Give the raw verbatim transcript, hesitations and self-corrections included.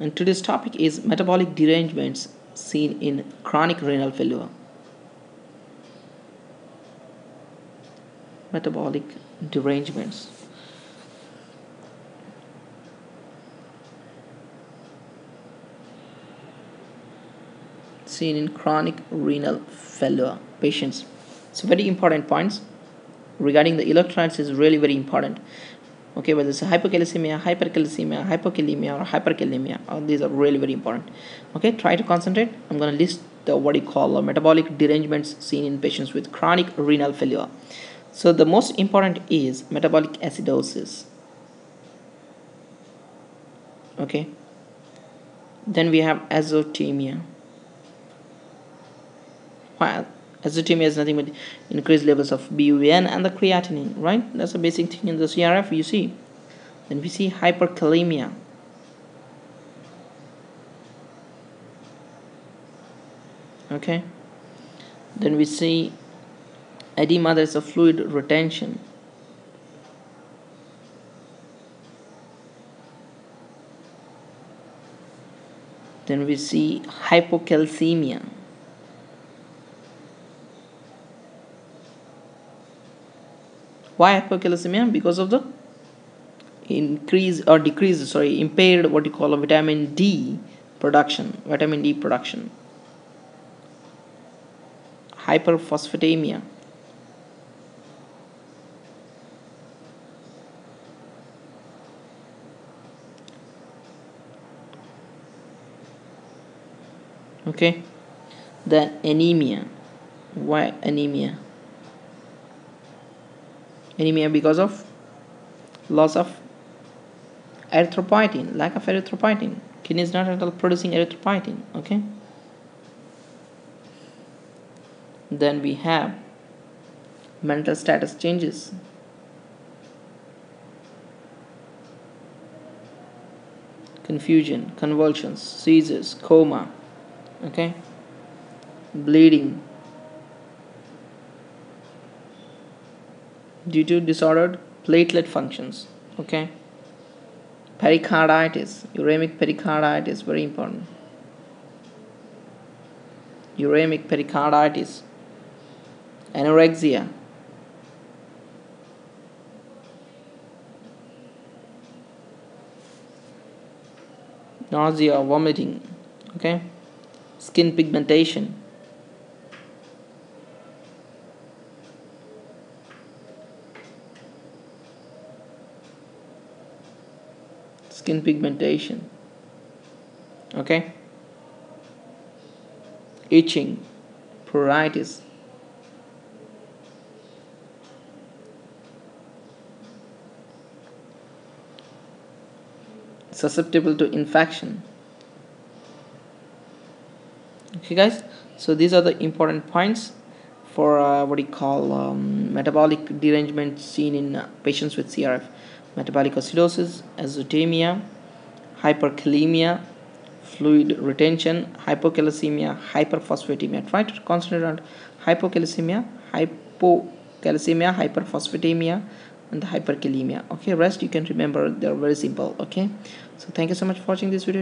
And today's topic is metabolic derangements seen in chronic renal failure. Metabolic derangements. Seen in chronic renal failure patients. So very important points regarding the electrolytes is really very important. Okay, whether it's hypocalcemia, hypercalcemia, hypokalemia, or hyperkalemia, all these are really very important. Okay, try to concentrate. I'm going to list the what you call metabolic derangements seen in patients with chronic renal failure. So the most important is metabolic acidosis. Okay. Then we have azotemia. Well, azotemia is nothing but increased levels of B U N and the creatinine, right? That's a basic thing in the C R F you see. Then we see hyperkalemia. Okay. Then we see edema, there's a fluid retention. Then we see hypocalcemia. Why hyperkalemia? Because of the increase or decrease, sorry, impaired what you call a vitamin D production, vitamin D production. Hyperphosphatemia. Okay, then anemia. Why anemia? Anemia because of loss of erythropoietin, lack of erythropoietin. Kidney is not at all producing erythropoietin. Okay, then we have mental status changes. Confusion, convulsions, seizures, coma. Okay, bleeding due to disordered platelet functions. Okay, pericarditis, uremic pericarditis, very important. Uremic pericarditis, anorexia, nausea, vomiting. Okay. Skin pigmentation, skin pigmentation, okay, itching, pruritis, susceptible to infection. Okay guys, so these are the important points for uh, what we call um, metabolic derangement seen in uh, patients with C R F. Metabolic acidosis, azotemia, hyperkalemia, fluid retention, hypocalcemia, hyperphosphatemia. Try to concentrate on hypocalcemia, hypocalcemia, hyperphosphatemia, and the hyperkalemia. Okay, rest you can remember, they're very simple. Okay, so thank you so much for watching this video.